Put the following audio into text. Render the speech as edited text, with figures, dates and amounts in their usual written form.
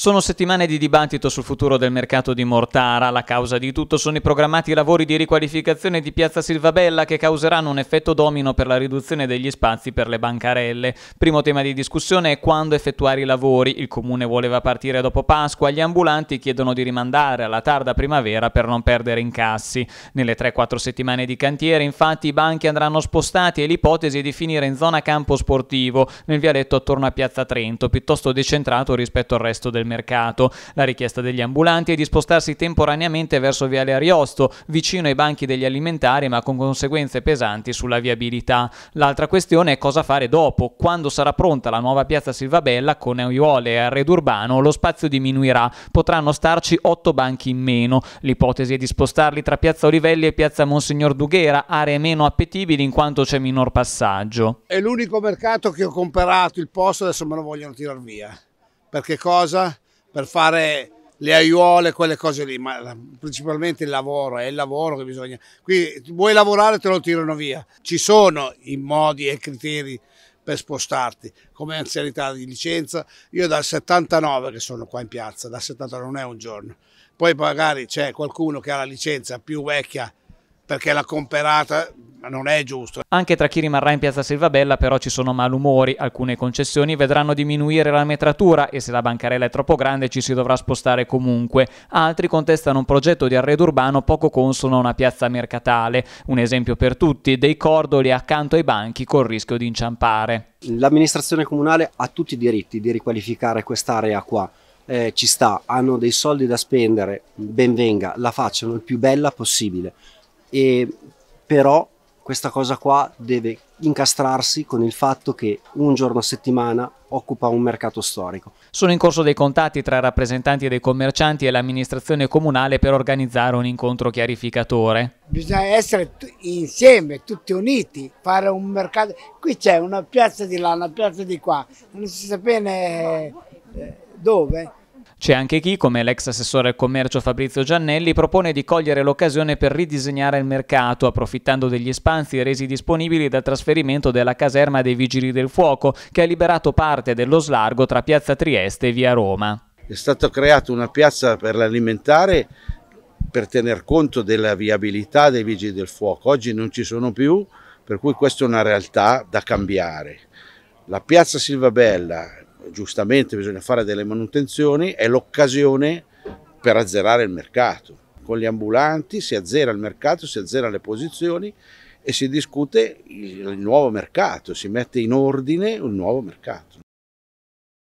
Sono settimane di dibattito sul futuro del mercato di Mortara. La causa di tutto sono i programmati lavori di riqualificazione di Piazza Silvabella che causeranno un effetto domino per la riduzione degli spazi per le bancarelle. Primo tema di discussione è quando effettuare i lavori. Il comune voleva partire dopo Pasqua, gli ambulanti chiedono di rimandare alla tarda primavera per non perdere incassi. Nelle 3-4 settimane di cantiere, infatti, i banchi andranno spostati e l'ipotesi è di finire in zona campo sportivo, nel vialetto attorno a Piazza Trento, piuttosto decentrato rispetto al resto del mercato. La richiesta degli ambulanti è di spostarsi temporaneamente verso Viale Ariosto, vicino ai banchi degli alimentari, ma con conseguenze pesanti sulla viabilità. L'altra questione è cosa fare dopo. Quando sarà pronta la nuova piazza Silvabella, con aiuole e arredo urbano, lo spazio diminuirà, potranno starci 8 banchi in meno. L'ipotesi è di spostarli tra Piazza Olivelli e Piazza Monsignor Dughera, aree meno appetibili in quanto c'è minor passaggio. È l'unico mercato che ho comperato il posto, adesso me lo vogliono tirar via. Perché cosa? Per fare le aiuole, quelle cose lì, ma principalmente il lavoro, è il lavoro che bisogna. Qui vuoi lavorare, te lo tirano via. Ci sono i modi e i criteri per spostarti, come anzianità di licenza. Io dal 79 che sono qua in piazza, dal 79 non è un giorno. Poi magari c'è qualcuno che ha la licenza più vecchia perché l'ha comperata, ma non è giusto. Anche tra chi rimarrà in Piazza Silvabella però ci sono malumori. Alcune concessioni vedranno diminuire la metratura e se la bancarella è troppo grande ci si dovrà spostare comunque. Altri contestano un progetto di arredo urbano poco consono a una piazza mercatale. Un esempio per tutti, dei cordoli accanto ai banchi col rischio di inciampare. L'amministrazione comunale ha tutti i diritti di riqualificare quest'area qua. Ci sta, hanno dei soldi da spendere, ben venga, la facciano il più bella possibile. Però questa cosa qua deve incastrarsi con il fatto che un giorno a settimana occupa un mercato storico. Sono in corso dei contatti tra i rappresentanti dei commercianti e l'amministrazione comunale per organizzare un incontro chiarificatore. Bisogna essere insieme, tutti uniti, fare un mercato. Qui c'è una piazza di là, una piazza di qua, non si sa bene dove. C'è anche chi, come l'ex assessore al commercio Fabrizio Giannelli, propone di cogliere l'occasione per ridisegnare il mercato, approfittando degli spazi resi disponibili dal trasferimento della caserma dei Vigili del Fuoco, che ha liberato parte dello slargo tra Piazza Trieste e Via Roma. È stata creata una piazza per l'alimentare per tener conto della viabilità dei Vigili del Fuoco. Oggi non ci sono più, per cui questa è una realtà da cambiare. La piazza Silvabella, giustamente bisogna fare delle manutenzioni, è l'occasione per azzerare il mercato. Con gli ambulanti si azzera il mercato, si azzera le posizioni e si discute il nuovo mercato, si mette in ordine un nuovo mercato.